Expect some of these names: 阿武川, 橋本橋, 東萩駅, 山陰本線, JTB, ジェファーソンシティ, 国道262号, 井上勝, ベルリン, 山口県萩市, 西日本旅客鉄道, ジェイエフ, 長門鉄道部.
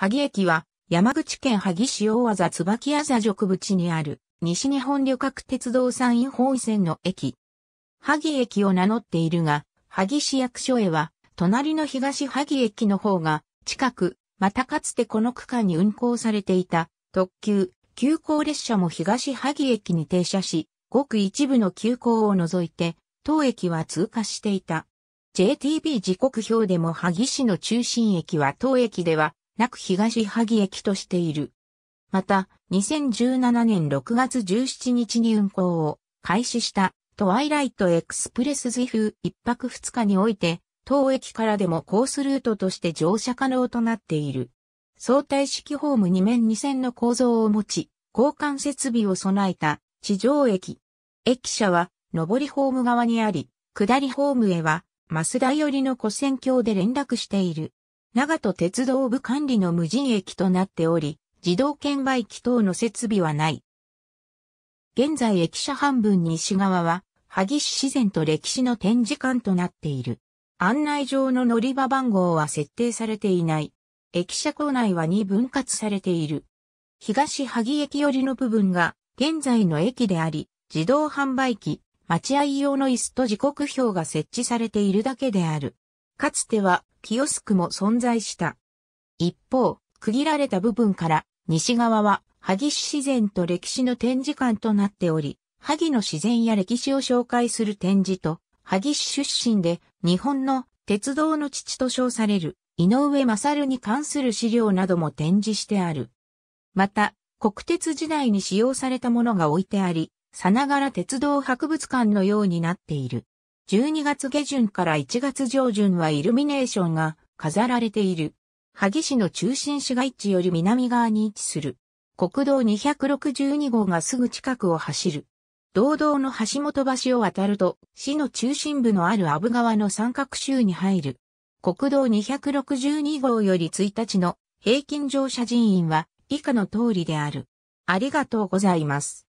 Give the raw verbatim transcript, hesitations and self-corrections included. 萩駅は山口県萩市大字椿あざ俗淵にある西日本旅客鉄道山陰本線の駅。萩駅を名乗っているが、萩市役所へは隣の東萩駅の方が近く、またかつてこの区間に運行されていた特急、急行列車も東萩駅に停車し、ごく一部の急行を除いて、当駅は通過していた。ジェイティービー 時刻表でも萩市の中心駅は当駅ではなく東萩駅としている。また、にせんじゅうななねんろくがつじゅうしちにちに運行を開始したトワイライトエクスプレス ジェイエフ いっぱくふつかにおいて、当駅からでもコースルートとして乗車可能となっている。相対式ホームにめんにせんの構造を持ち、交換設備を備えた地上駅。駅舎は上りホーム側にあり、下りホームへは増田寄りの跨線橋で連絡している。長門鉄道部管理の無人駅となっており、自動券売機等の設備はない。現在駅舎半分西側は、萩市自然と歴史の展示館となっている。案内上の乗り場番号は設定されていない。駅舎構内はに分割されている。東萩駅寄りの部分が現在の駅であり、自動販売機、待合用の椅子と時刻表が設置されているだけである。かつてはキオスクも存在した。一方、区切られた部分から西側は萩市自然と歴史の展示館となっており、萩の自然や歴史を紹介する展示と、萩市出身で日本の鉄道の父と称される井上勝に関する資料なども展示してある。また、国鉄時代に使用されたものが置いてあり、さながら鉄道博物館のようになっている。じゅうにがつげじゅんからいちがつじょうじゅんはイルミネーションが飾られている。萩市の中心市街地より南側に位置する。国道にひゃくろくじゅうにごうがすぐ近くを走る。道道の橋本橋を渡ると、市の中心部のある阿武川の三角州に入る。国道にひゃくろくじゅうにごうよりいちにちの平均乗車人員は以下の通りである。ありがとうございます。